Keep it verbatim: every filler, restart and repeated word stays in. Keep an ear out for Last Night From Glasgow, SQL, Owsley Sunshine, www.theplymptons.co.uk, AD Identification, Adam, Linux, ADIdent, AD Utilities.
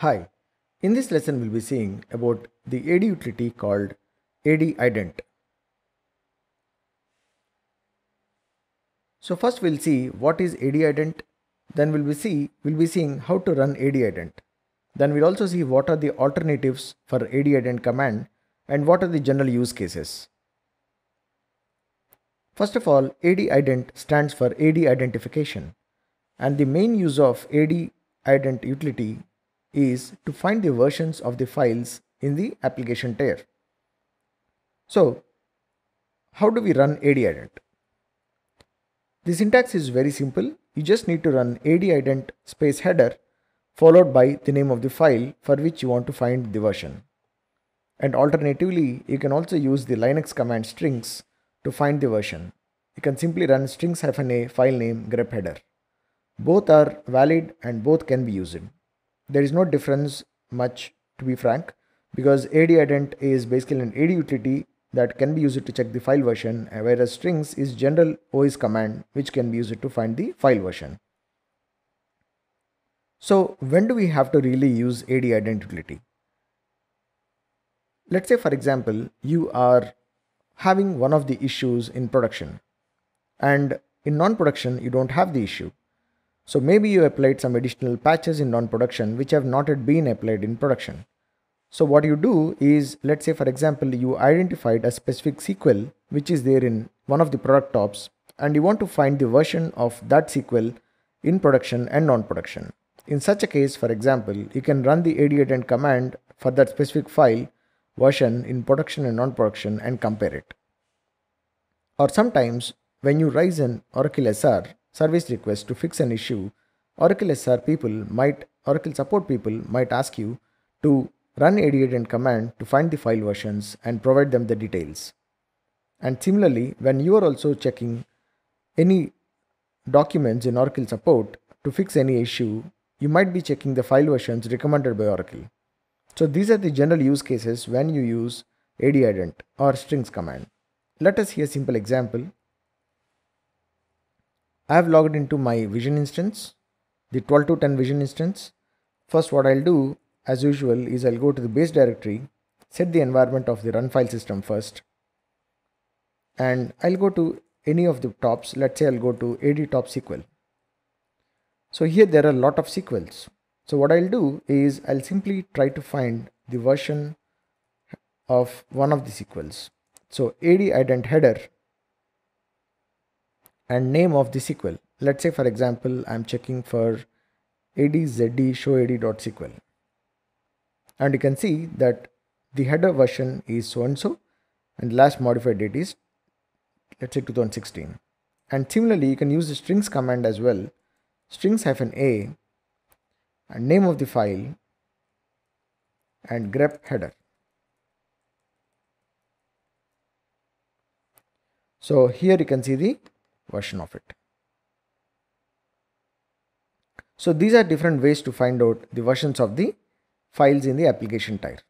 Hi, in this lesson we'll be seeing about the A D utility called ADIdent. So first we'll see what is ADIdent, then we'll be see we'll be seeing how to run ADIdent. Then we'll also see what are the alternatives for ADIdent command and what are the general use cases. First of all, ADIdent stands for A D Identification, and the main use of ADIdent utility is to find the versions of the files in the application tier. So how do we run ADIdent? The syntax is very simple. You just need to run ADIdent space header followed by the name of the file for which you want to find the version. And alternatively, you can also use the Linux command strings to find the version. You can simply run strings-a file name grep header. Both are valid and both can be used. There is no difference much, to be frank, because ADIdent is basically an A D utility that can be used to check the file version, whereas strings is general O S command which can be used to find the file version. So when do we have to really use ADIdent utility? Let's say, for example, you are having one of the issues in production, and in non-production you don't have the issue. So maybe you applied some additional patches in non-production which have not yet been applied in production. So what you do is, let's say for example, you identified a specific sequel which is there in one of the product ops, and you want to find the version of that sequel in production and non-production. In such a case, for example, you can run the ADIdent command for that specific file version in production and non-production and compare it. Or sometimes when you raise an Oracle S R service request to fix an issue, Oracle S R people might, Oracle support people might ask you to run ADIdent command to find the file versions and provide them the details. And similarly, when you are also checking any documents in Oracle support to fix any issue, you might be checking the file versions recommended by Oracle. So these are the general use cases when you use ADIdent or strings command. Let us see a simple example. I have logged into my vision instance, the twelve to ten vision instance. First, what I'll do as usual is I'll go to the base directory, set the environment of the run file system first, and I'll go to any of the tops. Let's say I'll go to A D top sequel. So here there are a lot of sequels. So what I'll do is I'll simply try to find the version of one of the sequels. So ADIdent header and name of the sequel. Let's say for example, I'm checking for ADZD show A D.sequel, and you can see that the header version is so and so, and last modified date is, let's say, two thousand sixteen. And similarly, you can use the strings command as well. Strings hyphen a and name of the file and grep header. So here you can see the version of it. So these are different ways to find out the versions of the files in the application tier.